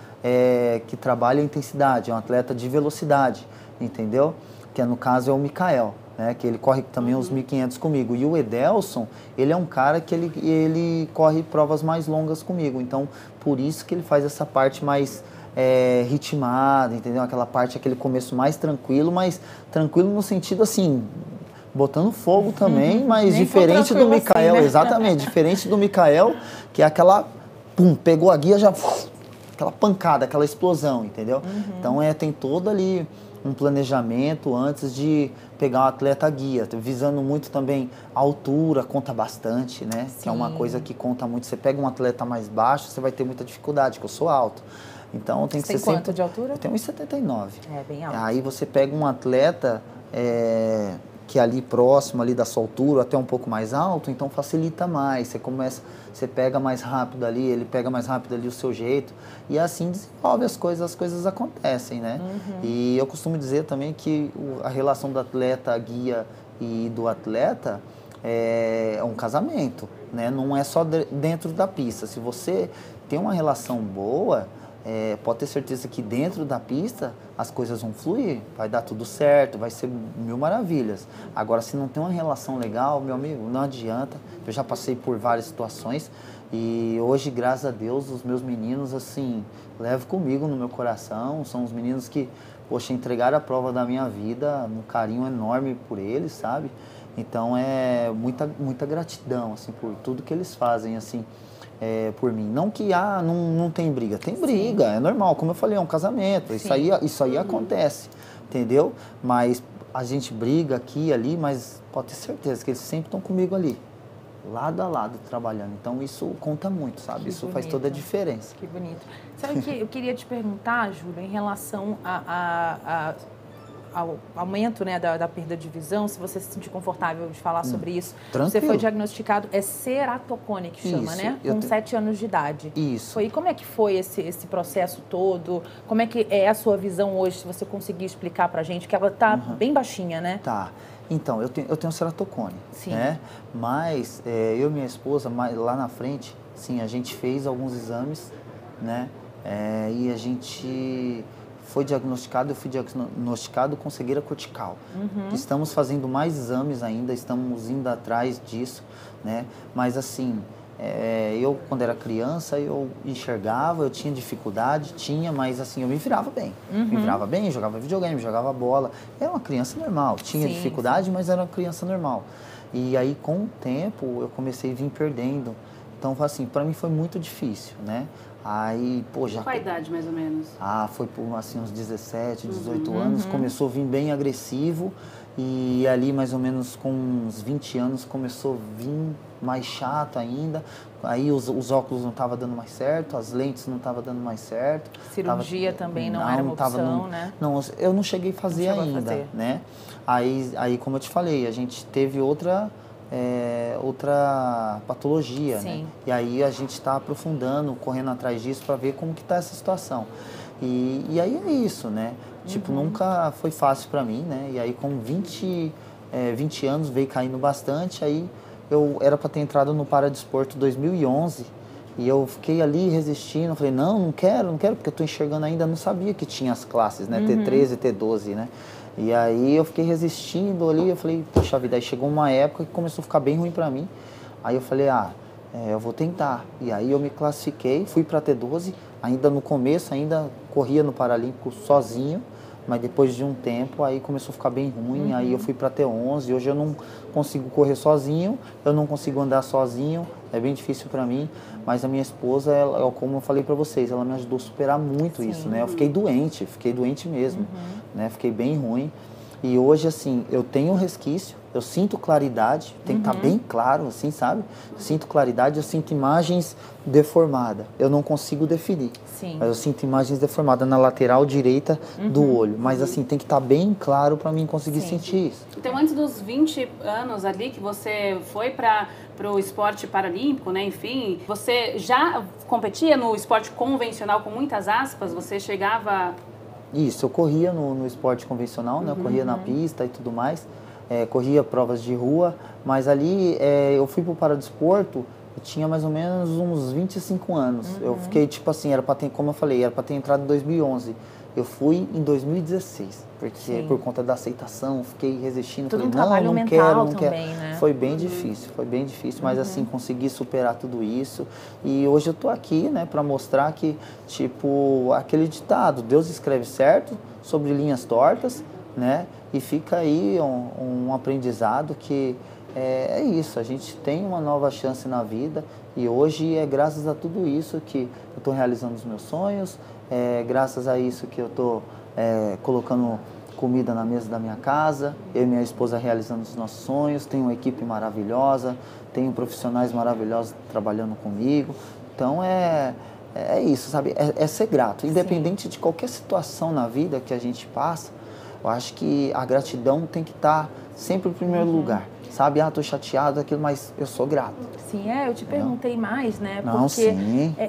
que trabalha intensidade, é um atleta de velocidade, entendeu? Que no caso é o Mikael, né? Que ele corre também uns 1.500 comigo. E o Edelson, ele é um cara que ele corre provas mais longas comigo. Então, por isso que ele faz essa parte mais ritmada, entendeu? Aquela parte, aquele começo mais tranquilo, mas tranquilo no sentido assim... Botando fogo também, mas diferente do Mikael, assim, né? Exatamente, diferente do Mikael, que é aquela... Pum, pegou a guia já... aquela pancada, aquela explosão, entendeu? Então tem todo ali um planejamento antes de pegar o atleta guia, visando muito também a altura, conta bastante, né? Sim. Que é uma coisa que conta muito. Você pega um atleta mais baixo, você vai ter muita dificuldade, porque eu sou alto. Então tem que ser sempre... Você tem quanto de altura? Eu tenho 1,79. É, bem alto. Aí você pega um atleta... que ali próximo ali da sua altura, até um pouco mais alto, então facilita mais, você pega mais rápido ali, ele pega mais rápido ali o seu jeito, e assim desenvolve as coisas acontecem, né? E eu costumo dizer também que a relação do atleta guia e do atleta é um casamento, né? Não é só dentro da pista, se você tem uma relação boa, pode ter certeza que dentro da pista as coisas vão fluir, vai dar tudo certo, vai ser mil maravilhas. Agora, se não tem uma relação legal, meu amigo, não adianta. Eu já passei por várias situações e hoje, graças a Deus, os meus meninos, assim, levo comigo no meu coração. São os meninos que, poxa, entregaram a prova da minha vida, um carinho enorme por eles, sabe? Então, muita gratidão, assim, por tudo que eles fazem, assim. Por mim, não que não tem briga, tem briga, é normal, como eu falei, é um casamento, isso aí acontece, entendeu? Mas a gente briga aqui e ali, mas pode ter certeza que eles sempre estão comigo ali, lado a lado, trabalhando, então isso conta muito, sabe? Que isso bonito. Faz toda a diferença. Que bonito. Sabe o que eu queria te perguntar, Júlio, em relação a ao aumento, né, da perda de visão, se você se sentir confortável de falar sobre isso. Tranquilo. Você foi diagnosticado, é ceratocone que chama, isso, né? Com 7 anos de idade. Isso. Foi, e como é que foi esse processo todo? Como é que é a sua visão hoje, se você conseguir explicar pra gente, que ela tá bem baixinha, né? Tá. Então, eu tenho ceratocone, sim, né? Mas eu e minha esposa, lá na frente, sim, a gente fez alguns exames, né? E a gente foi diagnosticado, eu fui diagnosticado com cegueira cortical. Estamos fazendo mais exames ainda, estamos indo atrás disso, né? Mas assim, eu quando era criança, eu enxergava, eu tinha dificuldade, mas assim, eu me virava bem. Me virava bem, jogava videogame, jogava bola. Era uma criança normal, tinha dificuldade, mas era uma criança normal. E aí, com o tempo, eu comecei a vir perdendo. Então, assim, para mim foi muito difícil, né? Aí, pô, já... Qual a idade, mais ou menos? Ah, foi por, assim, uns 17, 18 anos. Começou a vir bem agressivo. E ali, mais ou menos, com uns 20 anos, começou a vir mais chato ainda. Aí os óculos não estavam dando mais certo, as lentes não estavam dando mais certo. Cirurgia também não era uma opção, né? Não, eu não cheguei a fazer ainda, né? Aí, como eu te falei, a gente teve outra patologia, né? E aí a gente está aprofundando, correndo atrás disso para ver como que está essa situação. E aí é isso, né? Tipo, nunca foi fácil para mim, né? E aí com 20 anos veio caindo bastante, aí eu era para ter entrado no Paradesporto 2011 e eu fiquei ali resistindo, falei, não quero, porque eu tô enxergando ainda, não sabia que tinha as classes, né? T13, T12, né? E aí eu fiquei resistindo ali, eu falei, poxa vida, aí chegou uma época que começou a ficar bem ruim pra mim. Aí eu falei, eu vou tentar. E aí eu me classifiquei, fui pra T12, ainda no começo, ainda corria no Paralímpico sozinho, mas depois de um tempo aí começou a ficar bem ruim, aí eu fui pra T11, hoje eu não consigo correr sozinho, eu não consigo andar sozinho, é bem difícil pra mim, mas a minha esposa, ela, como eu falei pra vocês, ela me ajudou a superar muito isso, né? Eu fiquei doente mesmo, né? Fiquei bem ruim. E hoje, assim, eu tenho resquício, eu sinto claridade, tem que estar bem claro, assim, sabe? Sinto claridade, eu sinto imagens deformadas. Eu não consigo definir, mas eu sinto imagens deformadas na lateral direita do olho. Mas, assim, tem que estar bem claro para mim conseguir sentir isso. Então, antes dos 20 anos ali, que você foi para o esporte paralímpico, né? Enfim, você já competia no esporte convencional, com muitas aspas? Você chegava... Isso, eu corria no esporte convencional, né? Eu corria na pista e tudo mais, corria provas de rua, mas ali eu fui pro Paradesporto, eu tinha mais ou menos uns 25 anos. Eu fiquei, tipo assim, era pra ter, como eu falei, era pra ter entrado em 2011. Eu fui em 2016, porque por conta da aceitação, fiquei resistindo, tudo falei, não quero. Né? Foi bem difícil, mas assim, consegui superar tudo isso. E hoje eu tô aqui, né, para mostrar que, tipo, aquele ditado, Deus escreve certo sobre linhas tortas, né, e fica aí um aprendizado que é isso, a gente tem uma nova chance na vida e hoje é graças a tudo isso que eu tô realizando os meus sonhos, graças a isso que eu estou colocando comida na mesa da minha casa, eu e minha esposa realizando os nossos sonhos, tenho uma equipe maravilhosa, tenho profissionais maravilhosos trabalhando comigo. Então é isso, sabe? É ser grato. Independente de qualquer situação na vida que a gente passa, eu acho que a gratidão tem que estar sempre em primeiro lugar. Sabe, tô chateado, aquilo, mas eu sou grato. Sim, eu te perguntei mais, né? Não, porque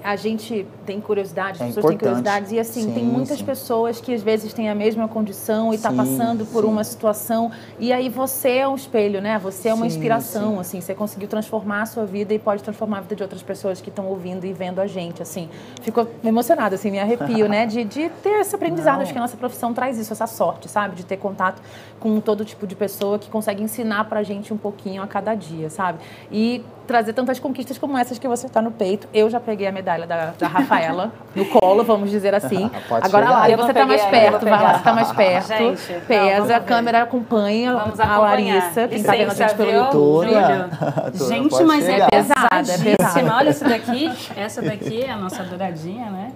a gente tem curiosidade, as pessoas têm curiosidades. E assim, tem muitas pessoas que às vezes têm a mesma condição e tá passando por uma situação. E aí você é um espelho, né? Você é uma inspiração, assim. Você conseguiu transformar a sua vida e pode transformar a vida de outras pessoas que estão ouvindo e vendo a gente, assim. Fico emocionada, assim, me arrepio, né? De ter esse aprendizado. Acho que a nossa profissão traz isso, essa sorte, sabe? De ter contato com todo tipo de pessoa que consegue ensinar pra gente um pouquinho a cada dia, sabe? E trazer tantas conquistas como essas que você está no peito. Eu já peguei a medalha da Rafaela no colo, vamos dizer assim. Agora, Lari, você está mais perto, vai lá, você está mais perto. Gente, pesa, a câmera acompanha a Larissa, quem está vendo a gente pelo YouTube. Gente, mas é pesada. Olha essa daqui é a nossa douradinha, né?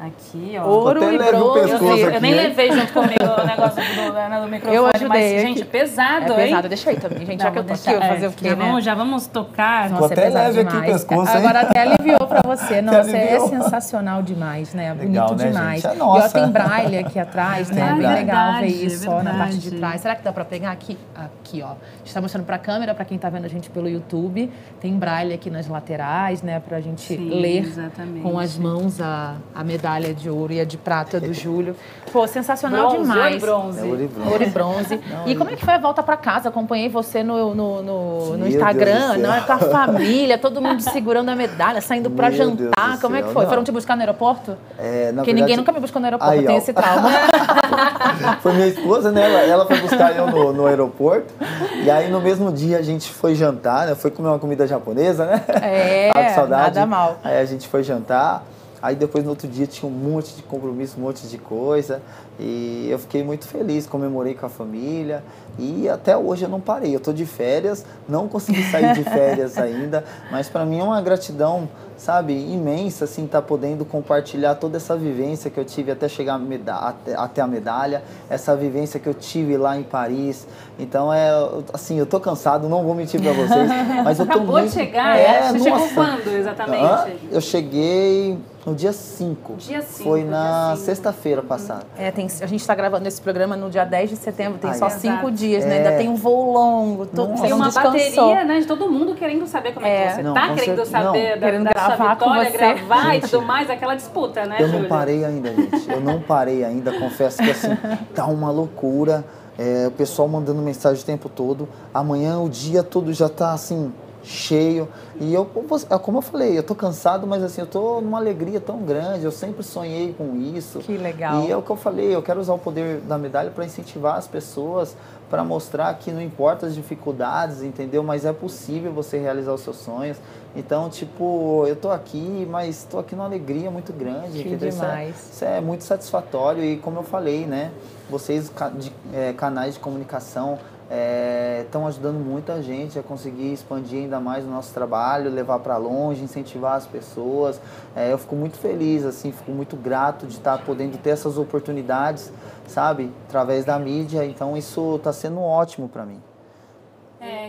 Aqui, ó. Ouro e bronze. Eu nem levei junto comigo o negócio do microfone. Eu ajudei, mas, gente, é pesado, hein? É pesado, deixa aí também, gente. Já que eu consigo fazer o quê, né? Já vamos tocar. Nossa, até leve aqui o pescoço, hein? Agora até aliviou pra você. Não, você é sensacional demais, né? Bonito demais. E ó, tem braille aqui atrás, né? Bem legal ver isso só na parte de trás. Será que dá pra pegar aqui? Aqui, ó. A gente tá mostrando pra câmera, pra quem tá vendo a gente pelo YouTube. Tem braille aqui nas laterais, né? Pra gente ler com as mãos a medalha. De ouro e a de prata do Júlio. Pô, sensacional demais. Ouro e bronze. E como é que foi a volta pra casa? Acompanhei você no Instagram, né? Com a família, todo mundo segurando a medalha, saindo pra jantar. Como é que foi? Foram te buscar no aeroporto? Porque ninguém nunca me buscou no aeroporto, tem esse trauma. Foi minha esposa, né? Ela foi buscar eu no aeroporto. E aí no mesmo dia a gente foi jantar, né? Foi comer uma comida japonesa, né? É, nada mal. Aí a gente foi jantar. Aí depois, no outro dia, tinha um monte de compromisso, um monte de coisa. E eu fiquei muito feliz, comemorei com a família. E até hoje eu não parei. Eu tô de férias, não consegui sair de férias ainda. Mas para mim é uma gratidão, sabe, imensa, assim, tá podendo compartilhar toda essa vivência que eu tive até chegar até a medalha. Essa vivência que eu tive lá em Paris. Então, assim, eu tô cansado, não vou mentir para vocês. Mas eu tô acabou muito... de chegar, você chegou quando, exatamente? Eu cheguei... No dia 5. Dia 5. Foi na sexta-feira passada. A gente está gravando esse programa no dia 10 de setembro. Tem só 5 dias, né? Ainda tem um voo longo. Tem uma bateria, né? De todo mundo querendo saber como é que você tá, querendo saber da sua vitória, gravar e tudo mais. Aquela disputa, né, Júlio? Eu não parei ainda, gente. Eu não parei ainda. Confesso que, assim, tá uma loucura. O pessoal mandando mensagem o tempo todo. Amanhã o dia todo já tá, assim... cheio, e eu, como eu falei, eu tô cansado, mas assim, eu tô numa alegria tão grande, eu sempre sonhei com isso. Que legal. E é o que eu falei, eu quero usar o poder da medalha para incentivar as pessoas, para mostrar que não importa as dificuldades, entendeu? Mas é possível você realizar os seus sonhos. Então, tipo, eu tô aqui, mas tô aqui numa alegria muito grande. Que demais. Isso é muito satisfatório, e como eu falei, né, vocês, canais de comunicação, estão ajudando muita gente a conseguir expandir ainda mais o nosso trabalho, levar para longe, incentivar as pessoas. Eu fico muito feliz, assim, fico muito grato de estar podendo ter essas oportunidades, sabe, através da mídia. Então isso está sendo ótimo para mim.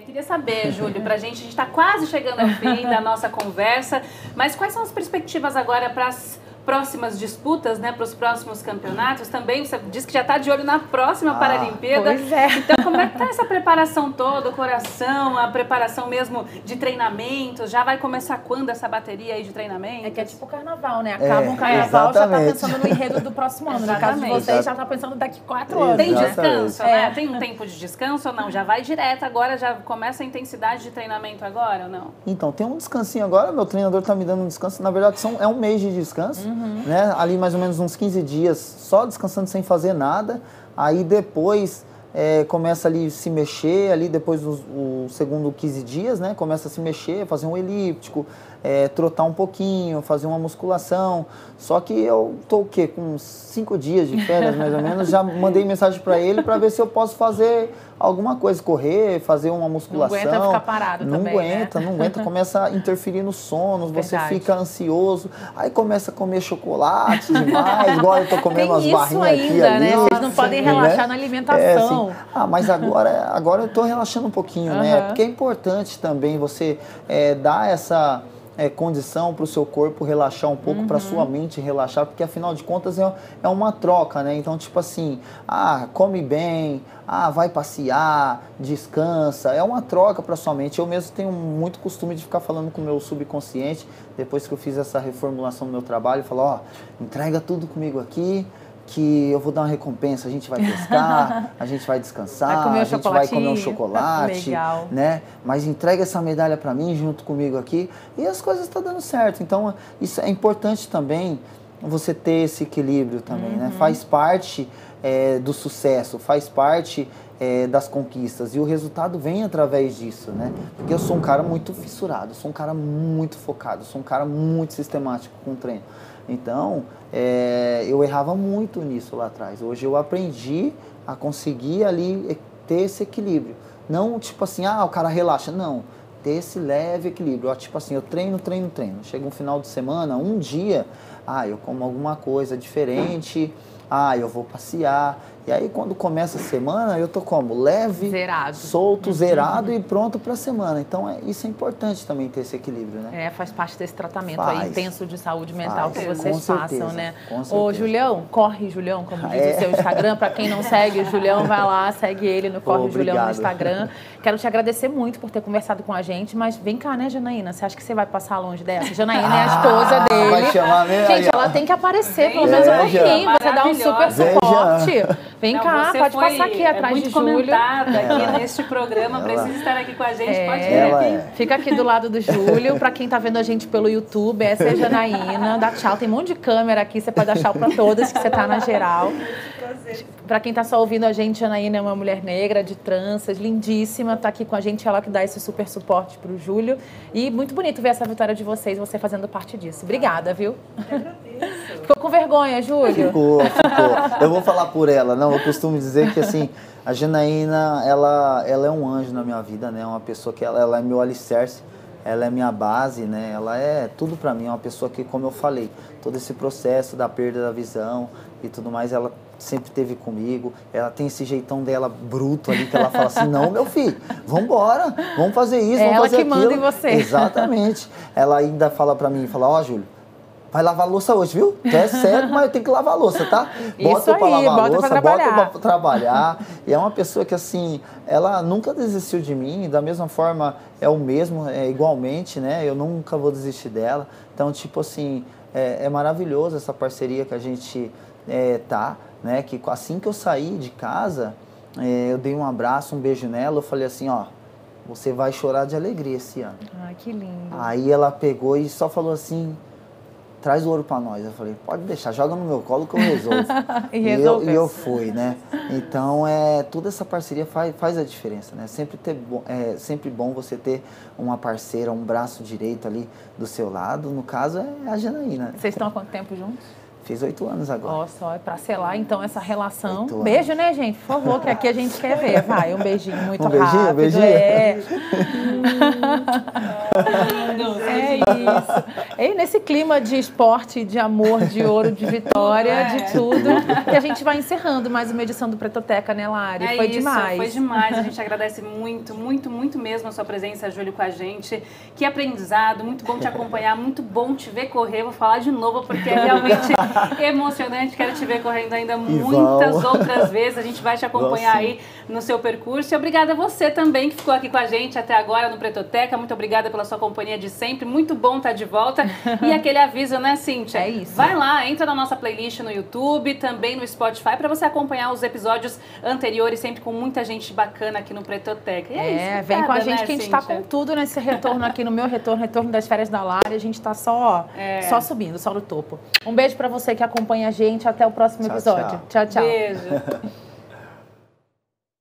Queria saber, Júlio, a gente está quase chegando ao fim da nossa conversa, mas quais são as perspectivas agora para as próximas disputas, né, para os próximos campeonatos? Também você disse que já está de olho na próxima Paralimpíada. Pois é. Então, como é que está essa preparação toda, o coração, a preparação mesmo de treinamento? Já vai começar quando essa bateria aí de treinamento? É que é tipo carnaval, né? Acaba um carnaval, exatamente. Já está pensando no enredo do próximo ano. No caso de vocês, já está pensando daqui 4 anos. Tem descanso, né? Tem um tempo de descanso ou não? Já vai direto agora, já começa a intensidade de treinamento agora ou não? Então, tem um descansinho agora, meu treinador está me dando um descanso. Na verdade, é um mês de descanso. Né? Ali mais ou menos uns 15 dias só descansando sem fazer nada. Aí depois começa ali se mexer, ali depois o segundo 15 dias, né? Começa a se mexer, fazer um elíptico, trotar um pouquinho, fazer uma musculação. Só que eu tô o quê? Com uns 5 dias de férias mais ou menos, já mandei mensagem para ele para ver se eu posso fazer alguma coisa, correr, fazer uma musculação. Não aguenta ficar parado também, né? Não aguenta, começa a interferir no sono, você fica ansioso, aí começa a comer chocolate demais, igual eu tô comendo umas barrinhas aqui ainda, né? Vocês não podem relaxar na alimentação. Assim, mas agora eu tô relaxando um pouquinho, né? Porque é importante também você dar essa... condição para o seu corpo relaxar um pouco, para sua mente relaxar, porque afinal de contas é uma troca, né? Então, tipo assim, come bem, vai passear, descansa, é uma troca para sua mente. Eu mesmo tenho muito costume de ficar falando com o meu subconsciente, depois que eu fiz essa reformulação do meu trabalho, eu falo, entrega tudo comigo aqui, que eu vou dar uma recompensa, a gente vai pescar, a gente vai descansar, a gente vai comer um chocolate, né? Mas entrega essa medalha para mim junto comigo aqui e as coisas estão dando certo. Então, isso é importante também, você ter esse equilíbrio também, né? Faz parte do sucesso, faz parte das conquistas e o resultado vem através disso, né? Porque eu sou um cara muito fissurado, sou um cara muito focado, sou um cara muito sistemático com o treino. Então, eu errava muito nisso lá atrás. Hoje eu aprendi a conseguir ali ter esse equilíbrio. Não tipo assim, o cara relaxa. Não, ter esse leve equilíbrio. Tipo assim, eu treino. Chega um final de semana, um dia, eu como alguma coisa diferente, eu vou passear. E aí, quando começa a semana, eu tô como? Leve, zerado. Solto, zerado e pronto pra semana. Então, isso é importante também, ter esse equilíbrio, né? É, faz parte desse tratamento aí intenso de saúde mental que vocês façam, né? Ô, Julião, corre, Julião, como diz o seu Instagram. Pra quem não segue o Julião, vai lá, segue ele no Corre Julião no Instagram. Quero te agradecer muito por ter conversado com a gente, mas vem cá, né, Janaína? Você acha que você vai passar longe dessa? Janaína é a esposa dele. Vai chamar mesmo. Gente, ela tem que aparecer pelo menos um pouquinho. Você dá um super suporte. Vem cá, pode passar aqui atrás de Júlio. Muito comentada aqui neste programa, precisa estar aqui com a gente, pode vir aqui. Fica aqui do lado do Júlio, pra quem tá vendo a gente pelo YouTube, essa é a Janaína, dá tchau, tem um monte de câmera aqui, você pode dar tchau pra todas, que você tá na geral. Pra quem tá só ouvindo a gente, Janaína é uma mulher negra, de tranças, lindíssima, tá aqui com a gente, ela que dá esse super suporte pro Júlio, e muito bonito ver essa vitória de vocês, você fazendo parte disso. Obrigada, viu? Eu agradeço. Ficou com vergonha, Júlio? Ficou. Eu vou falar por ela, não, eu costumo dizer que, assim, a Janaína, ela é um anjo na minha vida, né? Uma pessoa que ela é meu alicerce, ela é minha base, né? Ela é tudo pra mim, é uma pessoa que, como eu falei, todo esse processo da perda da visão e tudo mais, ela sempre teve comigo, ela tem esse jeitão dela bruto ali, que ela fala assim, não, meu filho, vambora, vamos fazer isso, vamos fazer aquilo. Ela que manda em você. Exatamente. Ela ainda fala pra mim, fala, ó, Júlio, vai lavar a louça hoje, viu? É sério, mas eu tenho que lavar a louça, tá? Bota eu pra lavar a louça, bota pra trabalhar. E é uma pessoa que, assim, ela nunca desistiu de mim, da mesma forma, igualmente, né? Eu nunca vou desistir dela. Então, tipo assim, é maravilhoso essa parceria que a gente tá, né? Que assim que eu saí de casa, eu dei um abraço, um beijo nela, eu falei assim, ó, você vai chorar de alegria esse ano. Ah, que lindo. Aí ela pegou e só falou assim, traz o ouro pra nós. Eu falei, pode deixar, joga no meu colo que eu resolvo. e eu fui, né? Então, toda essa parceria faz a diferença, né? Sempre bom você ter uma parceira, um braço direito ali do seu lado. No caso, é a Janaína. Vocês estão há quanto tempo juntos? Fiz 8 anos agora. Nossa, pra selar então essa relação. Beijo, né, gente? Por favor, que aqui a gente quer ver. Vai, um beijinho muito rápido. Um beijinho? É isso. E nesse clima de esporte, de amor, de ouro, de vitória, de tudo, que a gente vai encerrando mais uma edição do Pretoteca, né, Lari? Foi demais. A gente agradece muito, muito, muito mesmo a sua presença, Júlio, com a gente. Que aprendizado, muito bom te acompanhar, muito bom te ver correr. Vou falar de novo, porque é realmente emocionante, quero te ver correndo ainda muitas outras vezes, a gente vai te acompanhar aí no seu percurso. E obrigada a você também que ficou aqui com a gente até agora no Pretoteca, muito obrigada pela sua companhia de sempre, muito bom estar de volta. E aquele aviso, né, Cíntia? É isso. Vai lá, entra na nossa playlist no YouTube, também no Spotify, para você acompanhar os episódios anteriores, sempre com muita gente bacana aqui no Pretoteca. E é isso, vem com a gente, né, que a gente está com tudo nesse retorno aqui, no meu retorno das férias da Lari, a gente está só subindo, só no topo. Um beijo pra você que acompanha a gente. Até o próximo episódio. Tchau, tchau. Beijo.